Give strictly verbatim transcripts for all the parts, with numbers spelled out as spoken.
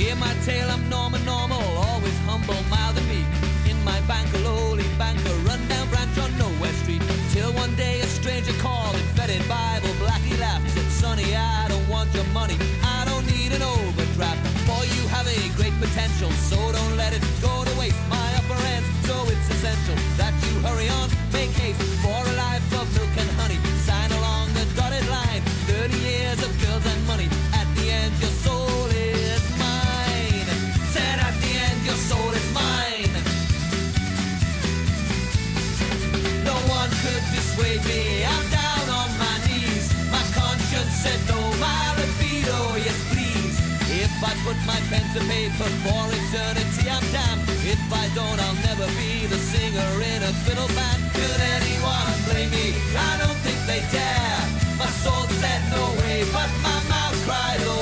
hear my tale, I'm Norman Normal, always humble, mild and meek. In my bank, a lowly banker, run-down branch on Nowhere Street. Till one day a stranger called, infected Bible, Blackie laughed, said, Sonny, I don't want your money, I don't need an overdraft. For you have a great potential, so don't let it go to waste. My upper end, so it's essential that you hurry on, make haste for a life of milk and honey. Sign along the dotted line, thirty years of girls and money. At the end, your soul is mine. Said at the end, your soul is mine. No one could dissuade me. I'm down on my knees. My conscience said no, my libido, yes please. If I put my pen to paper for eternity, I'm damned. If I don't, I'll never be the singer in a fiddle band. Could anyone blame me? I don't think they dare. My soul said no way, but my mouth cried, oh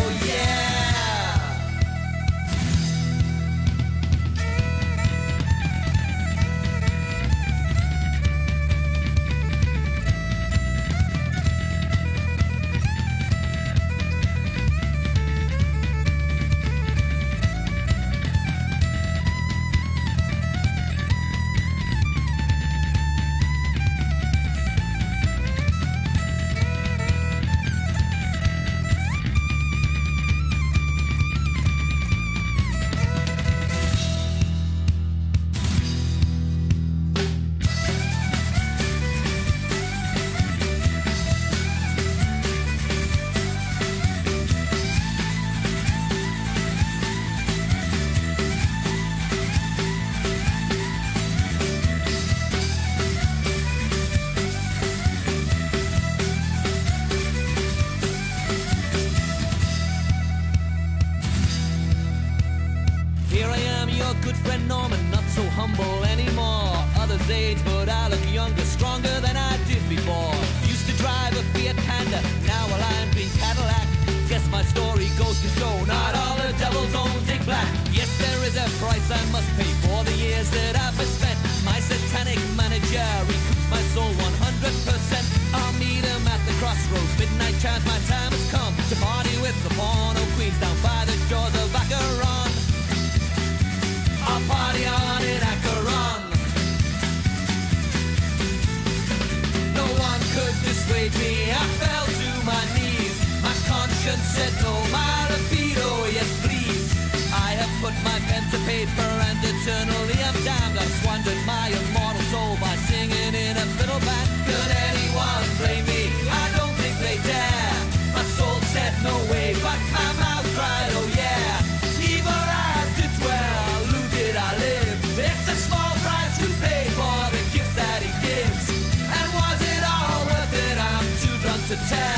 to tell.